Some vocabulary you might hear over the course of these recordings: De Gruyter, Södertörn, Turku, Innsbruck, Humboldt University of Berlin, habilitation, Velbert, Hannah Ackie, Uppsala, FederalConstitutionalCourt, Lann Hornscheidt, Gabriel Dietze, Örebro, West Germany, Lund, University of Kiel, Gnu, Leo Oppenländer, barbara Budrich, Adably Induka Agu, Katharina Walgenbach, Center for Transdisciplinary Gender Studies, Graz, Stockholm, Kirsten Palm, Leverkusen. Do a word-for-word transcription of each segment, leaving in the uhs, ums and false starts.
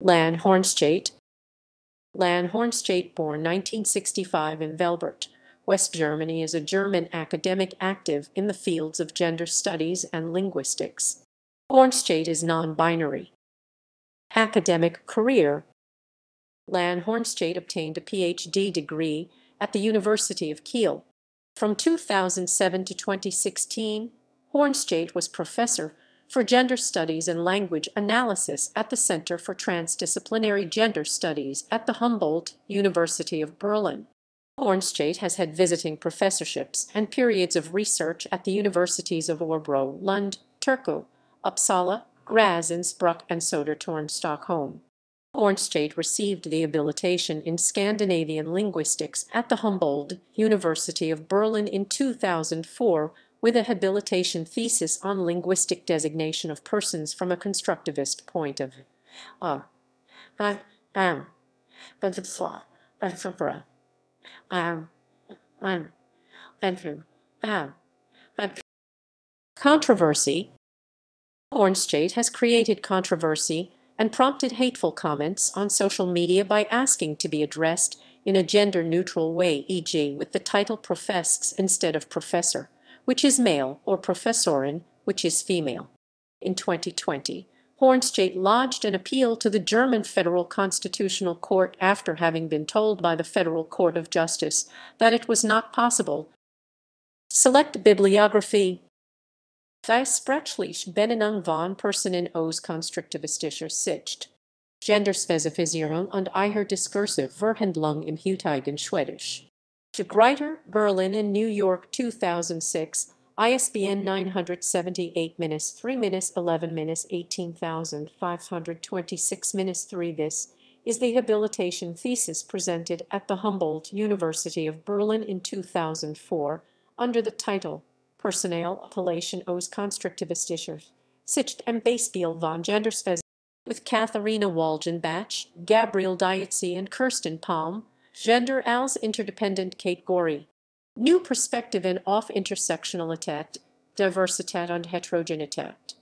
Lann Hornscheidt. Lann Hornscheidt, born nineteen sixty-five in Velbert, West Germany, is a German academic active in the fields of gender studies and linguistics. Hornscheidt is non-binary. Academic career. Lann Hornscheidt obtained a P H D degree at the University of Kiel. From two thousand seven to twenty sixteen, Hornscheidt was professor for gender studies and language analysis at the Center for Transdisciplinary Gender Studies at the Humboldt University of Berlin. Hornscheidt has had visiting professorships and periods of research at the universities of Örebro, Lund, Turku, Uppsala, Graz, Innsbruck, and Södertörn, Stockholm. Hornscheidt received the habilitation in Scandinavian linguistics at the Humboldt University of Berlin in two thousand four, with a habilitation thesis on linguistic designation of persons from a constructivist point of view. Uh, I am, but it's law, but for um, um, and um, but controversy. Hornscheidt has created controversy and prompted hateful comments on social media by asking to be addressed in a gender-neutral way, for example with the title Profess instead of Professor, which is male, or Professorin, which is female. In twenty twenty, Hornscheidt lodged an appeal to the German Federal Constitutional Court after having been told by the Federal Court of Justice that it was not possible. Select bibliography. Die sprachliche Benennung von Personen aus konstruktivistischer Sicht. Genderspezifisierung und ihre diskursive Verhandlung im heutigen Schwedisch. De Gruyter, Berlin and New York, two thousand six, I S B N nine seventy-eight dash three dash eleven dash one eight five two six dash three. This is the habilitation thesis presented at the Humboldt University of Berlin in two thousand four, under the title Personal Appellation aus konstruktivistischer Sicht am Beispiel von Genderspezifisierung, with Katharina Walgenbach, Gabriel Dietze, and Kirsten Palm. Gender als interdependent Kategorie. New perspective in off intersectionalität, Diversität und Heterogenität.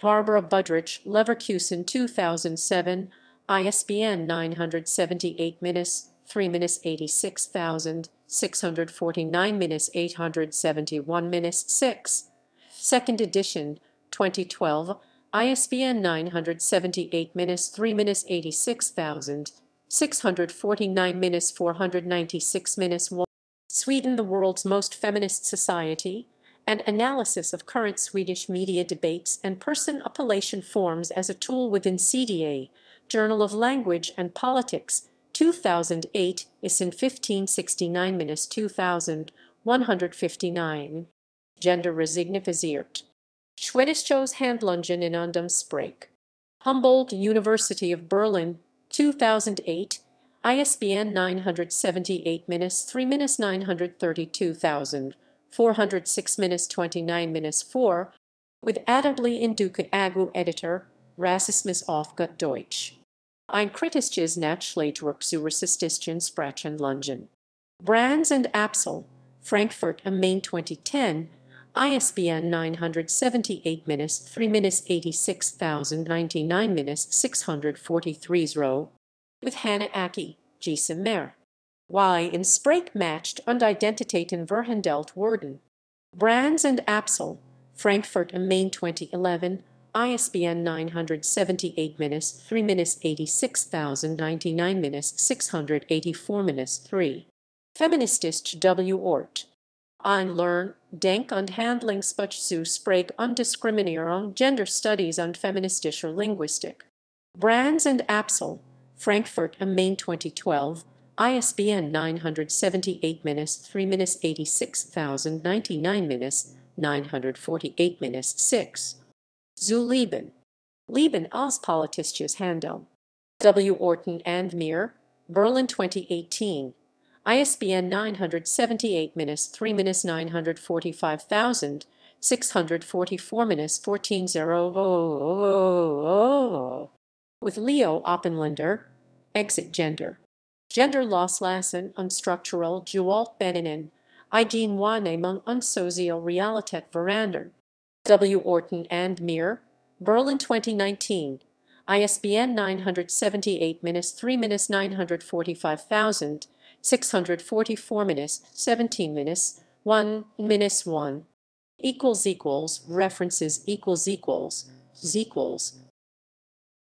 Barbara Budrich, Leverkusen two thousand seven, I S B N nine seventy-eight dash three dash eighty-six thousand six hundred forty-nine dash eight seventy-one dash six. Second edition, twenty twelve, I S B N nine seventy-eight dash three dash eighty-six thousand six hundred forty-nine dash four ninety-six dash one. Sweden, the world's most feminist society, an analysis of current Swedish media debates and person appellation forms as a tool within C D A, Journal of Language and Politics, two thousand eight, I S B N fifteen sixty-nine dash two thousand one hundred fifty-nine. Gender resignifiziert. Schwedisches Handlungen in undem Sprake. Humboldt University of Berlin, two thousand eight, I S B N nine seventy-eight dash three dash nine thirty-two thousand four hundred six dash twenty-nine dash four, with Adably Induka Agu Editor, Rassismus auf Gut Deutsch. Ein kritisches Nachschlagewerk zu rassistischen Sprachenlungen. Brands and Apsel, Frankfurt am Main twenty ten, I S B N nine seventy-eight dash three dash eighty-six thousand ninety-nine dash six hundred forty-three, with Hannah Ackie, G. Simmer. Y. in Sprake matched und Identitäten verhandelt worden. Brands and Apsel, Frankfurt am Main twenty eleven, I S B N nine seventy-eight dash three dash eighty-six thousand ninety-nine dash six hundred eighty-four dash three. Feministisch W. Ort. Ein Learn, Denk und Handlungsbuch zu Sprake und Diskriminierung, Gender Studies und Feministischer Linguistik. Brands and Apsel, Frankfurt am Main twenty twelve, I S B N nine seventy-eight dash three dash eighty-six thousand ninety-nine dash nine forty-eight dash six. Zu Leben. Leben als politisches Handeln. W. Orton and Meer, Berlin twenty eighteen. I S B N nine seventy-eight dash three dash nine forty-five thousand six hundred forty-four dash one four zero zero zero zero zero, with Leo Oppenländer, Exit Gender. Genderloslassen und strukturell Gewaltbenennen, eigen Wahrnehmung und soziale Realität verändern. W. Orton and Meer, Berlin twenty nineteen. I S B N nine hundred seventy-eight dash three dash nine hundred forty-five thousand six hundred forty-four dash seventeen dash one dash one equals equals references equals equals equals